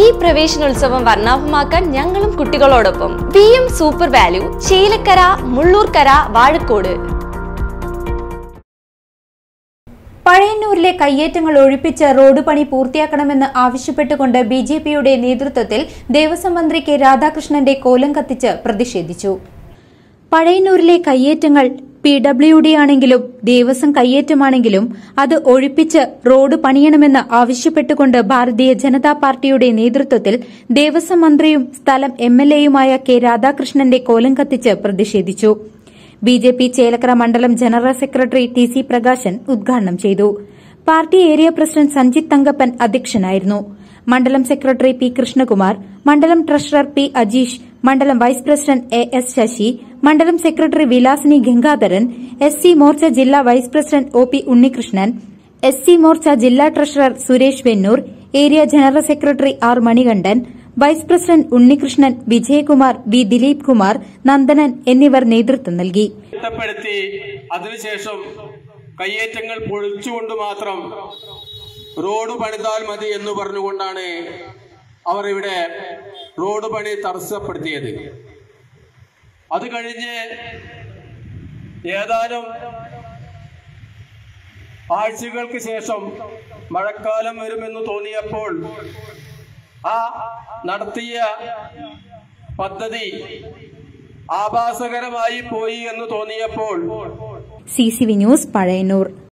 ഈ പ്രവേശനോത്സവം വർണ്ണാഭമാക്കാൻ ഞങ്ങളും കുട്ടികളോടൊപ്പം BM super value Chelakkara Mullurkara Vazhakkode. പഴയന്നൂരിലെ കയ്യേറ്റങ്ങൾ ഒഴിപ്പിച്ച് റോഡ് പണി പൂർത്തിയാക്കണമെന്ന് ആവശ്യപ്പെട്ടുകൊണ്ട് ബിജെപിയുടെ നേതൃത്വത്തിൽ ദേവസ്വം മന്ത്രി കെ രാധാകൃഷ്ണന്റെ കോലം കത്തിച്ച് പ്രതിഷേധിച്ചു. പഴയന്നൂരിലെ കയ്യേറ്റങ്ങൾ PWD ആണെങ്കിലും ദേവസ്വം കയ്യേറ്റമാണെങ്കിലും അത് ഒഴിപ്പിച്ച് റോഡ് പണിയണമെന്ന് ആവശ്യപ്പെട്ടുകൊണ്ട് ഭാരതീയ ജനതാ പാർട്ടിയുടെ നേതൃത്വത്തിൽ ദേവസ്വം മന്ത്രിയും സ്ഥലം MLAയുമായ കെ രാധാകൃഷ്ണന്റെ കോലം കത്തിച്ച് പ്രതിഷേധിച്ചു. BJP ചേലക്കര മണ്ഡലം ജനറൽ സെക്രട്ടറി TC പ്രകാശൻ ഉദ്ഘാടനം ചെയ്തു. Party area president Sanjith Thankappan അധ്യക്ഷനായിരുന്നു. മണ്ഡലം സെക്രട്ടറി P കൃഷ്ണകുമാർ, മണ്ഡലം ട്രഷറർ P അജീഷ്, മണ്ഡലം വൈസ് പ്രസിഡന്റ് AS ശശി, മണ്ഡലം സെക്രട്ടറി വിലാസിനി ഗംഗാധരൻ, SC മോർച്ച ജില്ലാ vice president OP Unnikrishnan, SC Morcha ജില്ലാ treasurer Suresh Vennur, area general secretary R Manikandan, vice president Unnikrishnan, Vijayakumar, B Dileep Kumar, Nandanan എന്നിവർ നേതൃത്വം നൽകി. അതിനുശേഷം കയ്യേറ്റങ്ങൾ പൊളിച്ചുകൊണ്ട് മാത്രം റോഡ് പണിതാൽ മതി എന്ന് പറഞ്ഞുകൊണ്ടാണ് അവർ ഇവിടെ റോഡ് പണി തടസ്സപ്പെടുത്തിയത്. അത് കഴിഞ്ഞ് ഏതാനും ആഴ്ചകൾക്ക് ശേഷം മഴക്കാലം വരുമെന്ന് തോന്നിയപ്പോൾ ആ നടത്തിയ പദ്ധതി ആഭാസകരമായി പോയി എന്ന് തോന്നിയപ്പോൾ. CCV news Pazhayannur.